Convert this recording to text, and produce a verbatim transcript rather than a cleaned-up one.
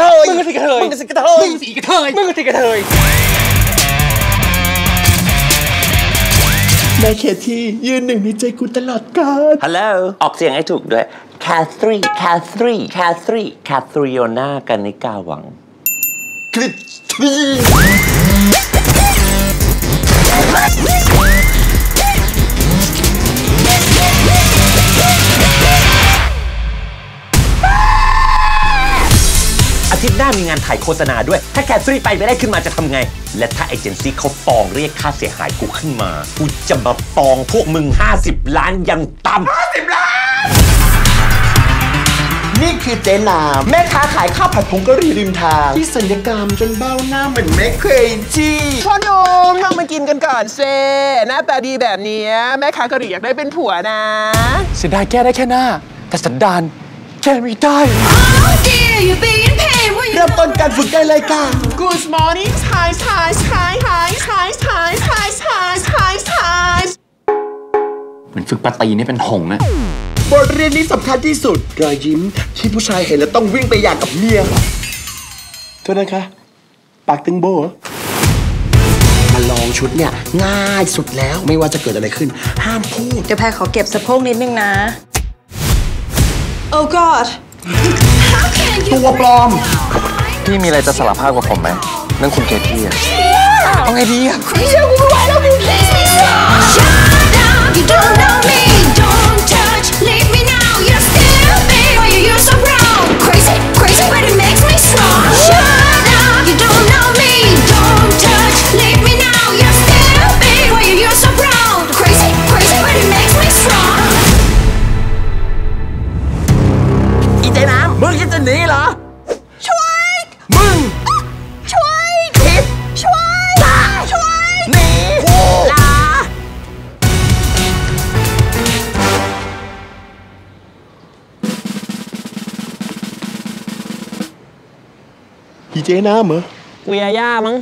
เทยมึงก็สิกระเทยมึงก็สิกระเทยมึงสีกระเทยมึงก็สิกระเทยในเคที่ยืนหนึ่งในใจกูตลอดกาลฮัลโหลออกเสียงให้ถูกด้วย Catherine Catherine Catherine Catriona กนิกาหวังคลิปอาทิตย์หน้ามีงานถ่ายโฆษณาด้วยถ้าแคทรีไปไม่ได้ขึ้นมาจะทำไงและถ้าเอเจนซี่เขาฟ้องเรียกค่าเสียหายกูขึ้นมากูจะมาฟ้องพวกมึงห้าสิบล้านยังต่ำห้าสิบล้านนี่คือเจนามแม่ค้าขายข้าวผัดผงกะหรี่ริมทางที่สัญญกรรมจนเบ้าหน้าเหมือนแม่เคยจี้พ่อหนุ่มเรามากินกันก่อนเซ่หน้าตาดีแบบนี้แม่ค้ากะหรี่อยากได้เป็นผัวนะเสียดายแก้ได้แค่หน้าแต่สันดานแก้ไม่ได้เริ่มต้นการฝึกได้เลยค่ะ Good morning Thai Thai Thai Thai Thai Thai Thai Thai Thai Thai เหมือนฝึกปาตีนี่เป็นหงนะบทเรียนนี้สำคัญที่สุดรอยยิ้มที่ผู้ชายเห็นแล้วต้องวิ่งไปอยากกับเมียโทษนะคะปากตึงโบ้มาลองชุดเนี่ยง่ายสุดแล้วไม่ว่าจะเกิดอะไรขึ้นห้ามพูดเดี๋ยวแพรขอเก็บสะโพกนิดนึงนะ Oh Godตัวปลอมพี่มีอะไรจะสารภาพกับผมไหมนั่นคุณแคทรี่อะเอาไงดีอะไม่เชื่อกูไม่ไหวแล้วกูมึงคิดจะหนีเหรอช่วยมึงช่วยคิดช่วยช่วยหนีลาอีเจน้ำเหรอกูยาย่ามั้ง